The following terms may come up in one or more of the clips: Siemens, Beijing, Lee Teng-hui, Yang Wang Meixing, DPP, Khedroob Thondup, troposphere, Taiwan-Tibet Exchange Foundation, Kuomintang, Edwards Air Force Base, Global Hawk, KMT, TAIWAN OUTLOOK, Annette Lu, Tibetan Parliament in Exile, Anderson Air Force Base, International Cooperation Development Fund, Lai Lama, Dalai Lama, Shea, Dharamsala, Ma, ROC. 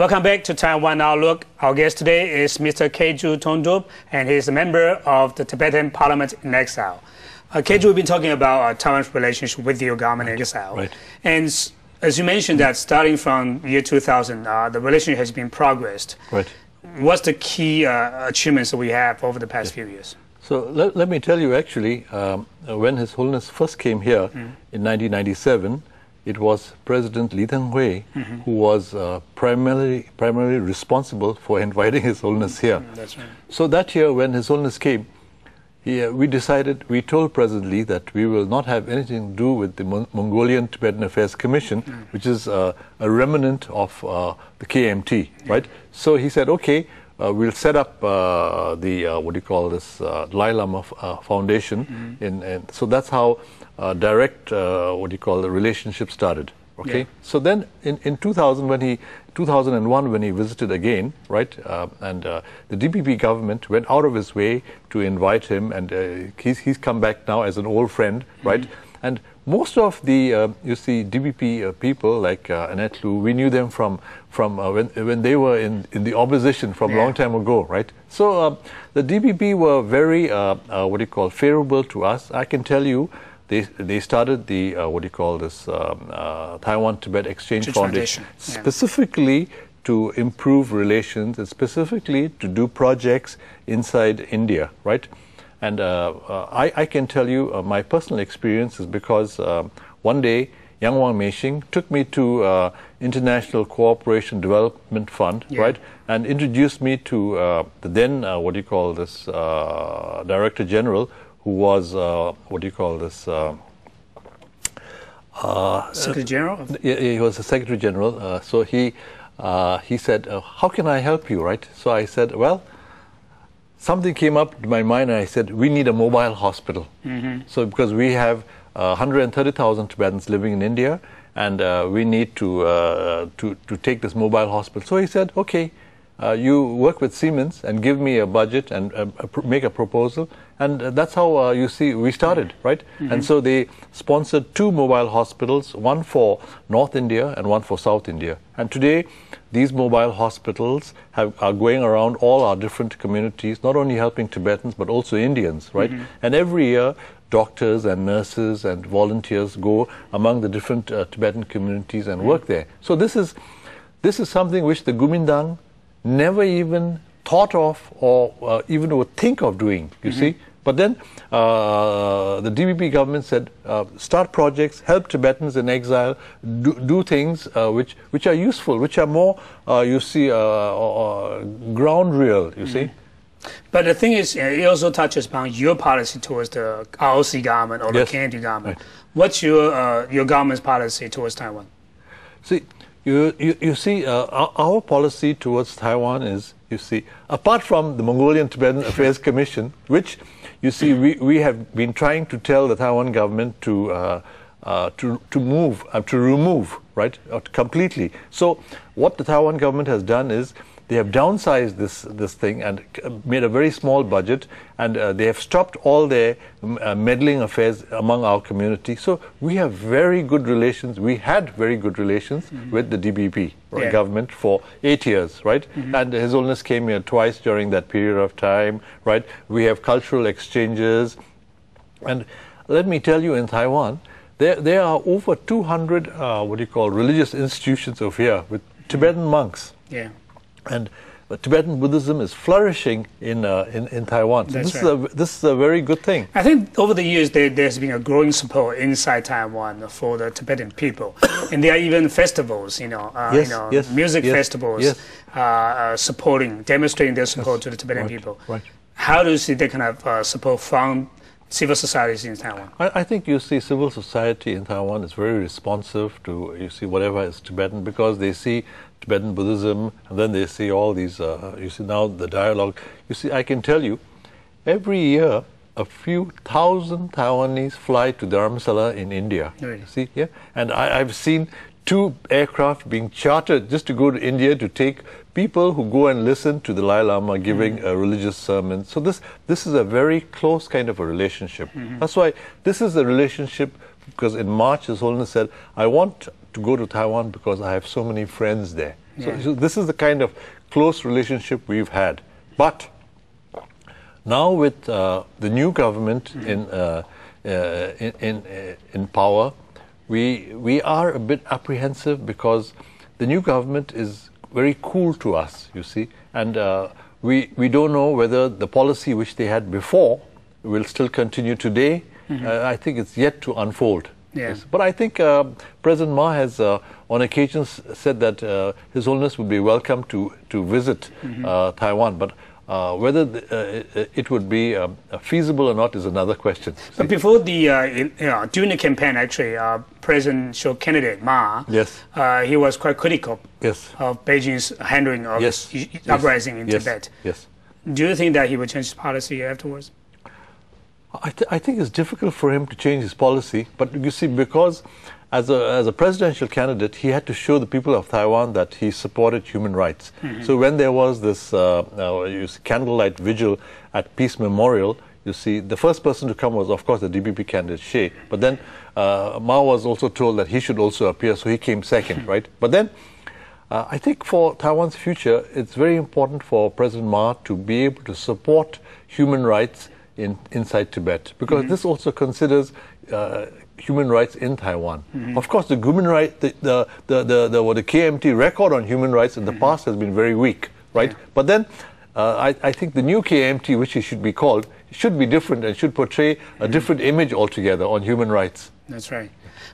Welcome back to Taiwan Outlook. Our guest today is Mr. Khedroob Thondup, and he is a member of the Tibetan Parliament in Exile. Khedroob, we've been talking about Taiwan's relationship with your government in exile. Right. And as you mentioned that starting from year 2000, the relationship has been progressed. Right. What's the key achievements that we have over the past few years? So let me tell you actually, when His Holiness first came here in 1997, it was President Lee Teng-hui who was primarily responsible for inviting His Holiness here. That's right. So that year when His Holiness came, we told President Lee that we will not have anything to do with the Mongolian Tibetan Affairs Commission, which is a remnant of the KMT, right? So he said, okay, we'll set up the Lai Lama Foundation, and so that's how direct the relationship started. Okay, so then in 2001 when he visited again, right, and the DPP government went out of his way to invite him, and he's come back now as an old friend, right, and most of the DPP people like Annette Lu, we knew them from when they were in the opposition from a long time ago, right? So the DPP were very favorable to us. I can tell you. They started the Taiwan-Tibet Exchange Foundation specifically to improve relations and specifically to do projects inside India, right? And I can tell you my personal experience is because one day Yang Wang Meixing took me to International Cooperation Development Fund, right, and introduced me to the then Director General, who was Secretary General? He was the Secretary General. So he said, "How can I help you?" Right. So I said, "Well, something came up to my mind, and I said we need a mobile hospital. So because we have 130,000 Tibetans living in India, and we need to take this mobile hospital." So he said, "Okay." You work with Siemens and give me a budget and make a proposal, and that's how we started, right? And so they sponsored two mobile hospitals, one for North India and one for South India. And today, these mobile hospitals are going around all our different communities, not only helping Tibetans but also Indians, right? And every year, doctors and nurses and volunteers go among the different Tibetan communities and work there. So this is something which the Kuomintang never even thought of or even would think of doing, you see. But then the DPP government said, start projects, help Tibetans in exile, do things which are useful, which are more, ground real, you see. But the thing is, it also touches upon your policy towards the ROC government or the KMT government. Right. What's your government's policy towards Taiwan? See, you see, our policy towards Taiwan is, apart from the Mongolian Tibetan Affairs Commission, which, we have been trying to tell the Taiwan government to remove, right, completely. So what the Taiwan government has done is they have downsized this thing and made a very small budget, and they have stopped all their meddling affairs among our community. So we have very good relations. We had very good relations with the DPP government for 8 years, right? And His Holiness came here twice during that period of time, right? We have cultural exchanges. And let me tell you, in Taiwan, there are over 200, religious institutions over here with Tibetan monks. Yeah. And Tibetan Buddhism is flourishing in Taiwan. So this is a very good thing. I think over the years there's been a growing support inside Taiwan for the Tibetan people, and there are even festivals, music festivals, demonstrating their support to the Tibetan people. Right. How do you see that kind of support from civil societies in Taiwan? I think civil society in Taiwan is very responsive to whatever is Tibetan, because they see Tibetan Buddhism, and then they see all these now the dialogue. I can tell you, every year a few thousand Taiwanese fly to Dharamsala in India. Right. And I've seen two aircraft being chartered just to go to India to take people who go and listen to the Dalai Lama giving a religious sermon. So this is a very close kind of a relationship. That's why this is a relationship, because in March His Holiness said, I want to go to Taiwan because I have so many friends there. Yeah. So this is the kind of close relationship we've had. But now with the new government in power, we are a bit apprehensive because the new government is very cool to us, you see, and we don't know whether the policy which they had before will still continue today. Mm-hmm. I think it's yet to unfold. Yes. Yes. But I think President Ma has on occasions said that His Holiness would be welcome to visit mm-hmm. Taiwan, but whether it would be feasible or not is another question. But before the during the campaign, actually, President candidate Ma, yes, he was quite critical, yes, of Beijing's handling of yes. uprising yes. in yes. Tibet. Yes. Do you think that he will change his policy afterwards? I think it's difficult for him to change his policy, but you see, because as a presidential candidate, he had to show the people of Taiwan that he supported human rights. Mm-hmm. So when there was this candlelight vigil at Peace Memorial, you see, the first person to come was, of course, the DPP candidate, Shea. But then Ma was also told that he should also appear, so he came second, right? But then I think for Taiwan's future, it's very important for President Ma to be able to support human rights inside Tibet, because mm-hmm. this also considers human rights in Taiwan. Mm-hmm. Of course, the human right, the KMT record on human rights in the mm-hmm. past has been very weak, right? Yeah. But then, I think the new KMT, which it should be called, should be different and should portray mm-hmm. a different image altogether on human rights. That's right.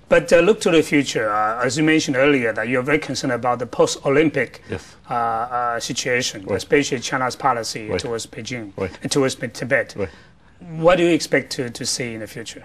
But look to the future. As you mentioned earlier, that you're very concerned about the post-Olympic yes. Situation, right. especially China's policy right. towards Beijing, right. and towards Tibet. Right. What do you expect to see in the future?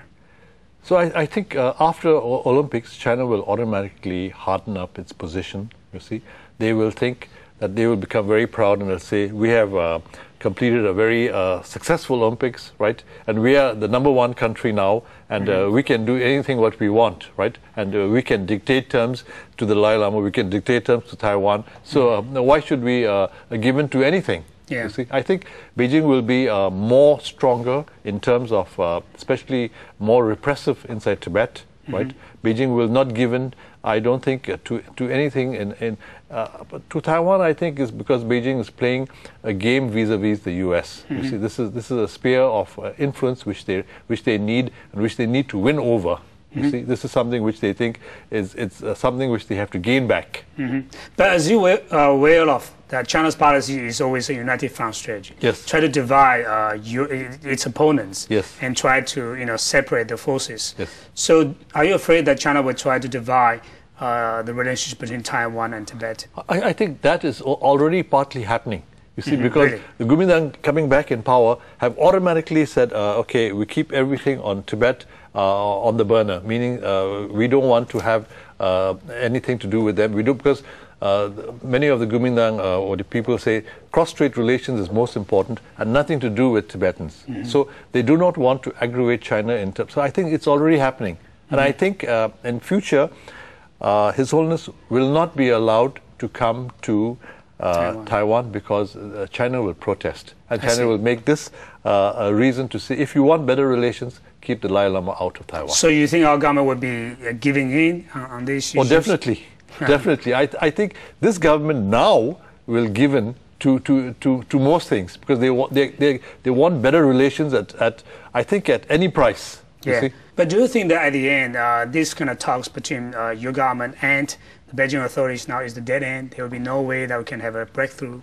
So I think after Olympics, China will automatically harden up its position, you see. They will think that they will become very proud and they'll say, we have completed a very successful Olympics, right? And we are the #1 country now, and mm-hmm. We can do anything what we want, right? And we can dictate terms to the Dalai Lama, we can dictate terms to Taiwan. So why should we give in to anything? Yeah. You see, I think Beijing will be more stronger in terms of, especially more repressive inside Tibet, mm-hmm. right? Beijing will not give in, I don't think, to anything. But to Taiwan, I think, is because Beijing is playing a game vis-a-vis the U.S. Mm-hmm. You see, this is a sphere of influence which they need and which they need to win over. You mm-hmm. see, this is something which they think it's something which they have to gain back. Mm-hmm. But as you were well off, that China's policy is always a united front strategy. Yes. Try to divide its opponents. Yes. And try to separate the forces. Yes. So are you afraid that China will try to divide the relationship between Taiwan and Tibet? I think that is already partly happening. You see, mm-hmm, because really. The Kuomintang coming back in power have automatically said, okay, we keep everything on Tibet on the burner, meaning we don't want to have anything to do with them. We do because many of the Kuomintang or the people say cross-strait relations is most important and nothing to do with Tibetans. Mm-hmm. So they do not want to aggravate China in terms. So I think it's already happening, mm-hmm. and I think in future, His Holiness will not be allowed to come to Taiwan because China will protest, and China will make this a reason to say, if you want better relations, keep the Lai Lama out of Taiwan. So you think our government would be giving in on these issues? Oh, definitely, definitely. I think this government now will give in to most things because they want better relations at any price. Yeah. But do you think that at the end, this kind of talks between your government and the Beijing authorities now is the dead end? There will be no way that we can have a breakthrough.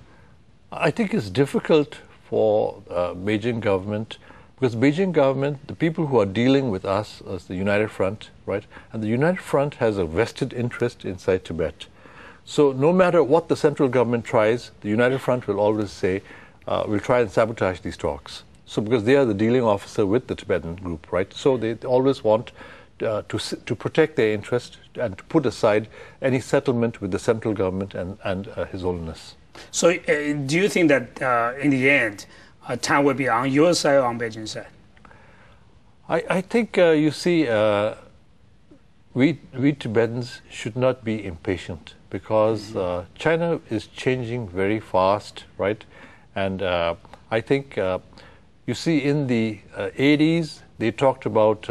I think it's difficult for Beijing government, because Beijing government, the people who are dealing with us as the United Front, right? And the United Front has a vested interest inside Tibet. So no matter what the central government tries, the United Front will always say, we'll try and sabotage these talks. So because they are the dealing officer with the Tibetan group, right? So they always want to protect their interest and to put aside any settlement with the central government and His Holiness. So do you think that in the end, time will be on your side or on Beijing's side? I think, you see, we Tibetans should not be impatient because China is changing very fast, right? And I think, you see, in the 80s, they talked about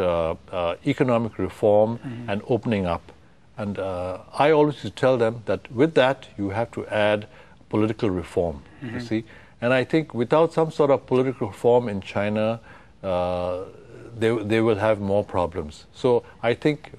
economic reform mm-hmm. and opening up. And I always tell them that with that, you have to add political reform, you see. And I think without some sort of political reform in China, they will have more problems. So I think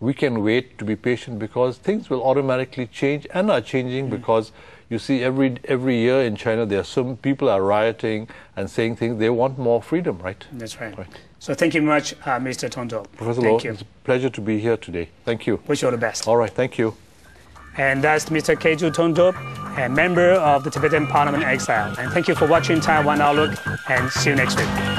we can wait to be patient because things will automatically change and are changing because you see every year in China there are some people are rioting and saying things they want more freedom, right? That's right. So thank you very much, Mr. Thondup. Professor Lo, it's a pleasure to be here today. Thank you. Wish you all the best. All right, thank you. And that's Mr. Khedroob Thondup, a member of the Tibetan Parliament in Exile. And thank you for watching Taiwan Outlook, and see you next week.